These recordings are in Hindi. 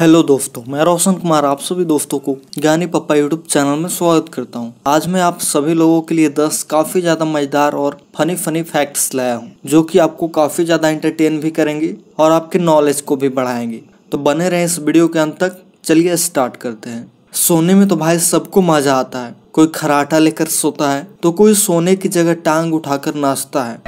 हेलो दोस्तों, मैं रोशन कुमार आप सभी दोस्तों को ज्ञानी पप्पा यूट्यूब चैनल में स्वागत करता हूं। आज मैं आप सभी लोगों के लिए 10 काफ़ी ज़्यादा मज़ेदार और फनी फैक्ट्स लाया हूं, जो कि आपको काफ़ी ज़्यादा एंटरटेन भी करेंगे और आपके नॉलेज को भी बढ़ाएंगे। तो बने रहें इस वीडियो के अंत तक। चलिए स्टार्ट करते हैं। सोने में तो भाई सबको मज़ा आता है। कोई खराटा लेकर सोता है तो कोई सोने की जगह टांग उठाकर नाचता है।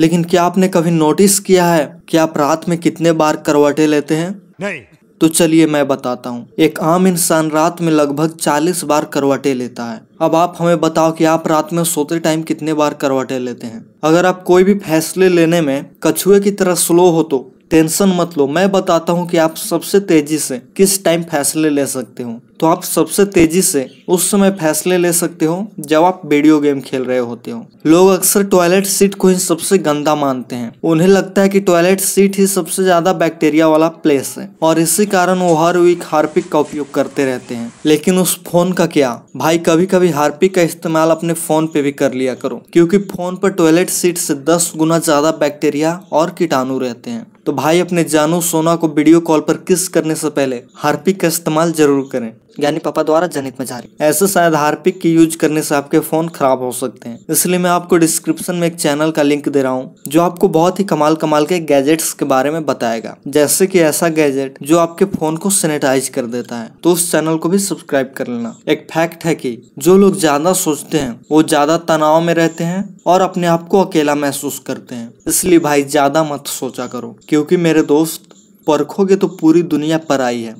लेकिन क्या आपने कभी नोटिस किया है कि आप रात में कितने बार करवटे लेते हैं? नहीं। तो चलिए मैं बताता हूँ। एक आम इंसान रात में लगभग 40 बार करवटे लेता है। अब आप हमें बताओ कि आप रात में सोते टाइम कितने बार करवटे लेते हैं? अगर आप कोई भी फैसले लेने में कछुए की तरह स्लो हो तो टेंशन मत लो, मैं बताता हूँ कि आप सबसे तेजी से किस टाइम फैसले ले सकते हो। तो आप सबसे तेजी से उस समय फैसले ले सकते हो जब आप वीडियो गेम खेल रहे होते हो। लोग अक्सर टॉयलेट सीट को ही सबसे गंदा मानते हैं। उन्हें लगता है कि टॉयलेट सीट ही सबसे ज्यादा बैक्टीरिया वाला प्लेस है और इसी कारण वो हर वीक हार्पिक का उपयोग करते रहते हैं। लेकिन उस फोन का क्या भाई, कभी कभी हार्पिक का इस्तेमाल अपने फोन पे भी कर लिया करो, क्योंकि फोन पर टॉयलेट सीट से 10 गुना ज्यादा बैक्टीरिया और कीटाणु रहते हैं। तो भाई अपने जानू सोना को वीडियो कॉल पर किस करने से पहले हार्पिक का इस्तेमाल जरूर करें। ज्ञानी पापा द्वारा जनित में जारी। ऐसे शायद हार्पिक की यूज करने से आपके फोन खराब हो सकते हैं, इसलिए मैं आपको डिस्क्रिप्शन में एक चैनल का लिंक दे रहा हूँ जो आपको बहुत ही कमाल के गैजेट्स के बारे में बताएगा, जैसे कि ऐसा गैजेट जो आपके फोन को सैनिटाइज कर देता है। तो उस चैनल को भी सब्सक्राइब कर लेना। एक फैक्ट है कि जो लोग ज्यादा सोचते हैं वो ज्यादा तनाव में रहते हैं और अपने आप को अकेला महसूस करते हैं। इसलिए भाई ज्यादा मत सोचा करो, क्योंकि मेरे दोस्त, परखोगे तो पूरी दुनिया पराई है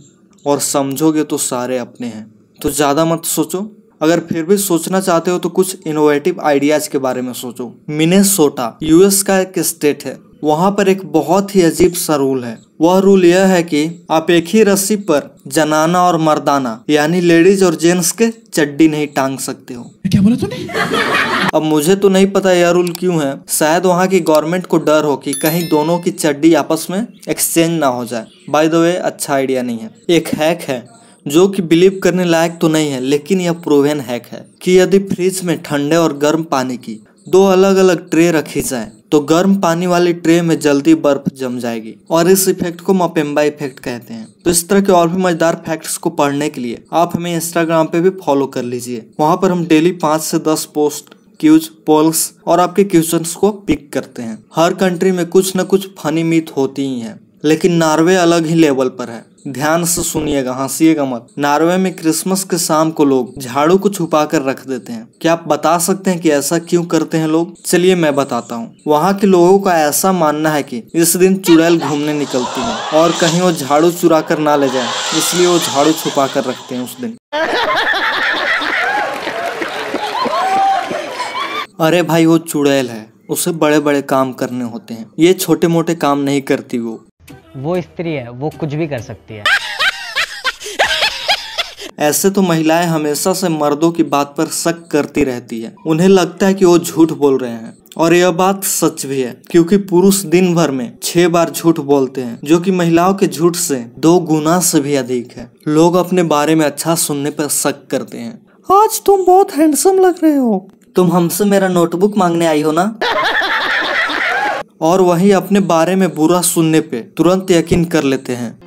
और समझोगे तो सारे अपने हैं। तो ज़्यादा मत सोचो। अगर फिर भी सोचना चाहते हो तो कुछ इनोवेटिव आइडियाज़ के बारे में सोचो। मिनेसोटा यूएस का एक स्टेट है। वहाँ पर एक बहुत ही अजीब सा रूल है। वह रूल यह है कि आप एक ही रस्सी पर जनाना और मर्दाना यानी लेडीज और जेंट्स के चड्डी नहीं टांग सकते हो। क्या बोला तूने? अब मुझे तो नहीं पता यह रूल क्यों है। शायद वहाँ की गवर्नमेंट को डर हो कि कहीं दोनों की चड्डी आपस में एक्सचेंज ना हो जाए। बाय द वे, अच्छा आइडिया नहीं है। एक हैक है जो कि बिलीव करने लायक तो नहीं है, लेकिन यह प्रूवन हैक है कि यदि फ्रिज में ठंडे और गर्म पानी की दो अलग अलग ट्रे रखी जाए तो गर्म पानी वाली ट्रे में जल्दी बर्फ जम जाएगी, और इस इफेक्ट को मापेम्बा इफेक्ट कहते हैं। तो इस तरह के और भी मजेदार फैक्ट्स को पढ़ने के लिए आप हमें इंस्टाग्राम पे भी फॉलो कर लीजिए। वहाँ पर हम डेली 5 से 10 पोस्ट, क्यूज, पोल्स और आपके क्वेश्चंस को पिक करते हैं। हर कंट्री में कुछ न कुछ फनी मीथ होती ही है, लेकिन नार्वे अलग ही लेवल पर है। ध्यान से सुनिएगा, हंसिएगा मत। नार्वे में क्रिसमस के शाम को लोग झाड़ू को छुपा कर रख देते हैं। क्या आप बता सकते हैं कि ऐसा क्यों करते हैं लोग? चलिए मैं बताता हूँ। वहाँ के लोगों का ऐसा मानना है कि इस दिन चुड़ैल घूमने निकलती है और कहीं वो झाड़ू चुरा कर ना ले जाए, इसलिए वो झाड़ू छुपा कर रखते हैं उस दिन। अरे भाई, वो चुड़ैल है, उसे बड़े बड़े काम करने होते हैं, ये छोटे मोटे काम नहीं करती। वो स्त्री है, वो कुछ भी कर सकती है। ऐसे तो महिलाएं हमेशा से मर्दों की बात पर शक करती रहती है। उन्हें लगता है कि वो झूठ बोल रहे हैं, और यह बात सच भी है, क्योंकि पुरुष दिन भर में 6 बार झूठ बोलते हैं, जो कि महिलाओं के झूठ से 2 गुना से भी अधिक है। लोग अपने बारे में अच्छा सुनने पर शक करते हैं। आज तुम बहुत हैंडसम लग रहे हो, तुम हमसे मेरा नोटबुक मांगने आई हो ना? और वहीं अपने बारे में बुरा सुनने पे तुरंत यकीन कर लेते हैं।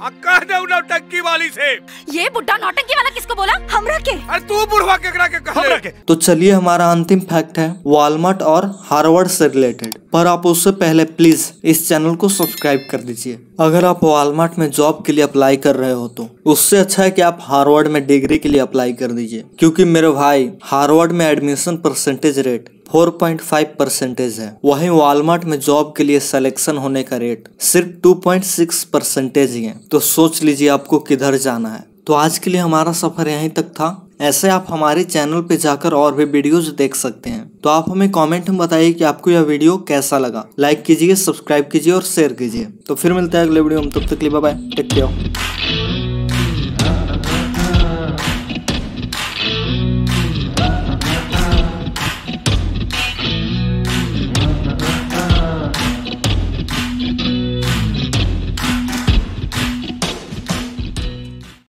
नौटंकी वाली से। ये बुड्ढा नौटंकी वाला किसको बोला? हमरा के। अरे तू बुढ़वा के हमरा के। तो चलिए, हमारा अंतिम फैक्ट है वॉलमार्ट और हार्वर्ड से रिलेटेड, पर आप उससे पहले प्लीज इस चैनल को सब्सक्राइब कर दीजिए। अगर आप वॉलमार्ट में जॉब के लिए अप्लाई कर रहे हो तो उससे अच्छा है कि आप हार्वर्ड में डिग्री के लिए अप्लाई कर दीजिए, क्योंकि मेरे भाई हार्वर्ड में एडमिशन परसेंटेज रेट 4.5% है। वहीं वॉलमार्ट में जॉब के लिए सिलेक्शन होने का रेट सिर्फ 2.6% ही है। तो सोच लीजिए आपको किधर जाना है। तो आज के लिए हमारा सफर यहीं तक था। ऐसे आप हमारे चैनल पे जाकर और भी वीडियोस देख सकते हैं। तो आप हमें कमेंट में बताइए कि आपको यह वीडियो कैसा लगा। लाइक कीजिए, सब्सक्राइब कीजिए और शेयर कीजिए। तो फिर मिलते हैं अगले वीडियो में। तब तक के लिए बाय बाय, टेक केयर।